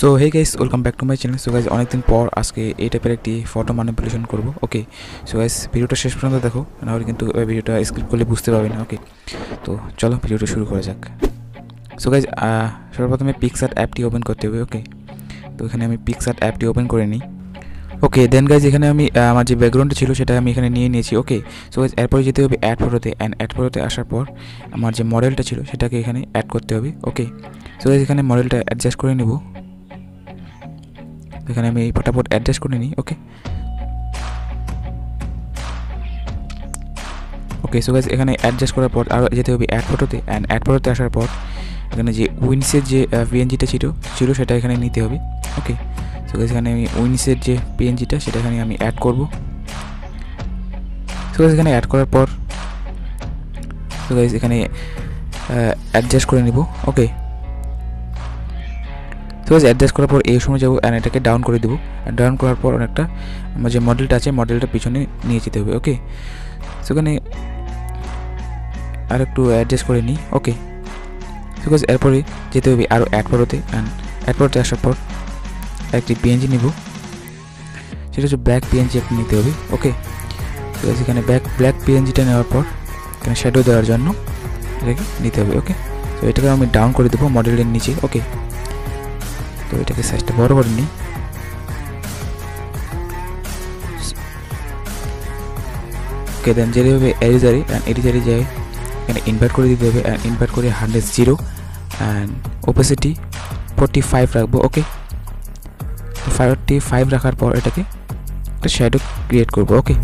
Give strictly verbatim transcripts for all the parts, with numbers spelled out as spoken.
So hey guys, welcome back to my channel. So guys, অনেকদিন পর আজকে এই টাইপের একটি ফটো ম্যানিপুলেশন করব। ওকে, সো গাইস ভিডিওটা শেষ পর্যন্ত দেখো, নাহলে কিন্তু ভিডিওটা স্কিপ করলে বুঝতে পারবে না। ওকে, তো চলো ভিডিওটা শুরু করা যাক। সো গাইস, সর্বপ্রথমে পিক্সআর্ট অ্যাপটি ওপেন করতে হবে। ওকে, তো এখানে আমি পিক্সআর্ট অ্যাপটি ওপেন করে নিই। ওকে, দেন গাইজ এখানে আমি আমার যে ব্যাকগ্রাউন্ডটা ছিল সেটা আমি এখানে নিয়ে নিয়েছি। ওকে, সো গাইজ এরপরে যেতে হবে অ্যাড ফটোতে, অ্যান্ড অ্যাড ফটোতে আসার পর আমার যে মডেলটা ছিল সেটাকে এখানে অ্যাড করতে হবে। ওকে, সো গাইজ এখানে মডেলটা অ্যাডজাস্ট করে নেব। এখানে আমি ফটাফট অ্যাডজাস্ট করে নিই। ওকে ওকে সো গাইজ এখানে অ্যাডজাস্ট করার পর আরও যেতে হবে অ্যাড ফটোতে, অ্যান্ড অ্যাড ফটোতে আসার পর এখানে যে উইন্ডসের যে পিএনজিটা ছিল ছিল সেটা এখানে নিতে হবে। ওকে, সো গাইজ এখানে আমি উইন্ডসের যে পিএনজিটা সেটা এখানে আমি অ্যাড করব। সো গাইজ এখানে অ্যাড করার পর সো গাইজ এখানে অ্যাডজাস্ট করে নেব। ওকে, সো গাইজ অ্যাডজাস্ট করার পর এই সময় যাবো, অ্যান্ড এটাকে ডাউন করে দেবো। ডাউন করার পর অনেকটা আমার যে মডেলটা আছে মডেলটা পিছনে নিয়ে যেতে হবে। ওকে, সো এখানে আর একটু অ্যাডজাস্ট করে নিই। ওকে, সো গাইজ এরপরে যেতে হবে আরও অ্যাড ফটোতে, অ্যান্ড অ্যাড ফটোতে আসার পর একটি পিএনজি নেব, সেটা হচ্ছে ব্ল্যাক পিএনজি একটু নিতে হবে। ওকে, সো গাইজ এখানে ব্ল্যাক ব্ল্যাক পিএনজিটা নেওয়ার পর এখানে শ্যাডো দেওয়ার জন্য এটাকে নিতে হবে। ওকে, তো এটাকে আমি ডাউন করে দেবো মডেলের নিচে। ওকে, তো এটাকে সাইজটা বড় করে নিই। ওকে, দেন যেভাবে এরিজারি অ্যান্ড এরিজারি যায় এখানে ইনভার্ট করে দিতে হবে, অ্যান্ড ইনভার্ট করে hundred zero and opacity forty five রাখবো। ওকে, ফোরটি ফাইভ রাখার পর এটাকে একটা শ্যাডো ক্রিয়েট করবো। ওকে,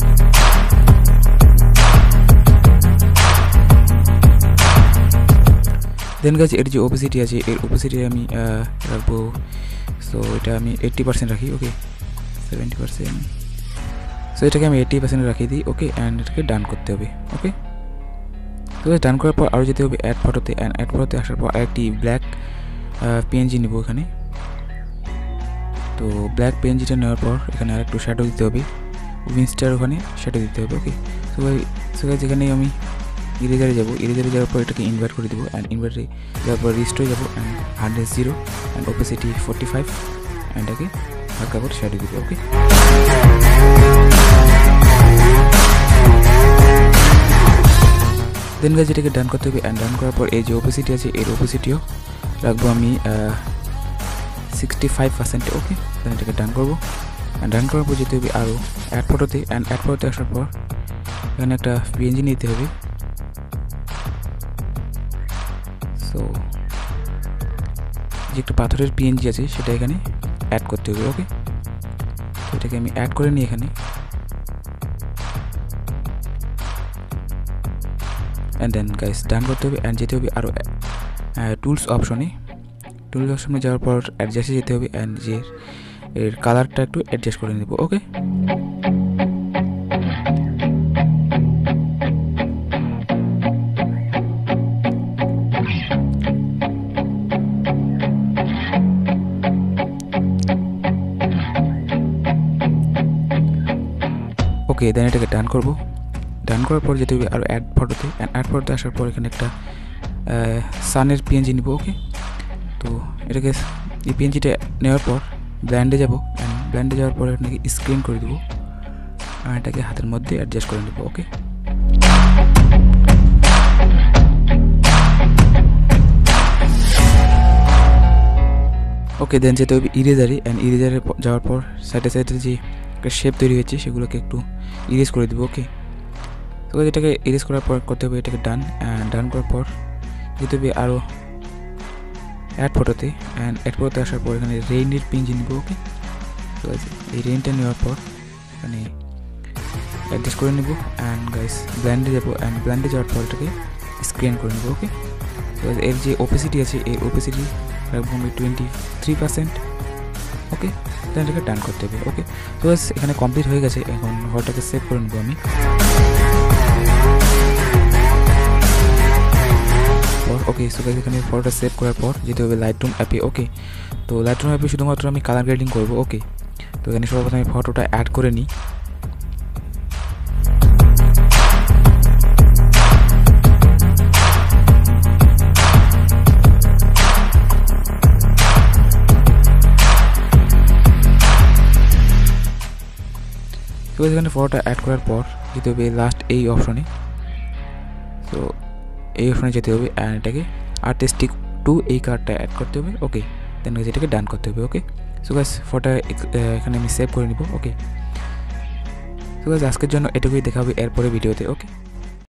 দেন গাইজ এর যে ওপেসিটি আছে এর ওপেসিটি আমি রাখবো, সো এটা আমি এইট্টি পার্সেন্ট রাখি। ওকে, সেভেন্টি পার্সেন্ট সো এটাকে আমি এইট্টি পার্সেন্ট রাখিয়ে দিই। ওকে, অ্যান্ড এটাকে ডান করতে হবে। ওকে, তো ডান করার পর আরও যেতে হবে অ্যাড ফটোতে, অ্যান্ড অ্যাড ফটোতে আসার পর আরেকটি ব্ল্যাক পিএনজি নেবো। এখানে তো ব্ল্যাক পিএনজিটা নেওয়ার পর এখানে আর একটু শ্যাডো দিতে হবে, উইন্সটার ওখানে শ্যাডো দিতে হবে। ওকে, সো সো গাইজ এখানে আমি ইরেজারে যাবো, ইরেজারে যাওয়ার পর এটাকে ইনভার্ট করে দেবো, অ্যান্ড ইনভার্টে যাওয়ার পর রিস্টোরে যাবো, and hundred zero and opacity forty five and এটাকে হালকা করে শ্যাডো দেবো। ওকে, দেন গাইজ এটাকে ডান করতে হবে, অ্যান্ড ডান করার পর এই যে ওপেসিটি আছে এর ওপেসিটিও রাখবো আমি সিক্সটি ফাইভ পার্সেন্ট। ওকে, তাহলে এটাকে ডান করবো, অ্যান্ড ডান করার পর যেতে হবে আরও অ্যাড ফটোতে, অ্যান্ড অ্যাড ফটোতে আসার পর এখানে একটা পিএনজি নিতে হবে। সো যে একটা পাথরের পিএনজি আছে সেটা এখানে অ্যাড করতে হবে। ওকে, তো এটাকে আমি অ্যাড করে নিই এখানে, অ্যান্ড দেন গাইজ ডান করতে হবে, অ্যান্ড যেতে হবে আরও টুলস অপশনে। টুলস অপশনে যাওয়ার পর অ্যাডজাস্টে যেতে হবে, অ্যান্ড যে এর কালারটা একটু অ্যাডজাস্ট করে নেব। ওকে, ওকে, দেন এটাকে ডান করব। ডান করার পর যেতে হবে আরও অ্যাড ফটোতে, অ্যান্ড অ্যাড ফটোতে আসার পর এখানে একটা সানের পিএনজি নিব। ওকে, তো এটাকে এই পিএনজিটা নেওয়ার পর ব্ল্যান্ডে যাব, অ্যান্ড ব্ল্যান্ডে যাওয়ার পর এটাকে স্ক্রিন করে দেবো, আর এটাকে হাতের মধ্যে অ্যাডজাস্ট করে নেব। ওকে, ওকে দেন যেতে হবে ইরেজারে, অ্যান্ড ইরেজারে যাওয়ার পর সাইডে সাইডে যে শেপ তৈরি হয়েছে সেগুলোকে একটু ইরেজ করে দেবো। ওকে, তো এটাকে ইরেজ করার পর করতে হবে এটাকে ডান, অ্যান্ড ডান করার পর যেতে হবে আরও অ্যাড ফটোতে, অ্যান্ড অ্যাড ফটোতে আসার পর এখানে রেইনের পিএনজি নেব। ওকে, তো এই রেইনটা নেওয়ার পর এখানে অ্যাডজাস্ট করে নেব, অ্যান্ড গাইস ব্ল্যান্ডে যাবো, অ্যান্ড ব্ল্যান্ডে যাওয়ার পর এটাকে স্ক্যান করে নেব। ওকে, তো এর যে ওপেসিটি আছে এর ওপেসিটি রাখবো আমি টোয়েন্টি থ্রি পার্সেন্ট। ওকে, তাহলে এটাকে ডান করতে হবে। ওকে, তো এখানে কমপ্লিট হয়ে গেছে, এখন ফটোটাকে সেভ করে নেব আমি। ওকে, সো গাইস এখানে ফটোটা সেভ করার পর যেতে হবে লাইটরুম অ্যাপে। ওকে, তো লাইটরুম অ্যাপে শুধুমাত্র আমি কালার গ্রেডিং করবো। ওকে, তো এখানে সর্বপ্রথম আমি ফটোটা অ্যাড করে নিই। তো এখানে ফটোটা অ্যাড করার পর যেতে হবে লাস্ট এই অপশনে, তো এই অপশনে যেতে হবে অ্যান্ড এটাকে আর্টিস্টিক টু এই কার্ডটা অ্যাড করতে হবে। ওকে, দেন এটাকে ডান করতে হবে। ওকে, সো গাইস ফটোটা এখানে আমি সেভ করে নিব। ওকে, সো গাইস আজকের জন্য এটুকুই, দেখা হবে এরপরে ভিডিওতে। ওকে।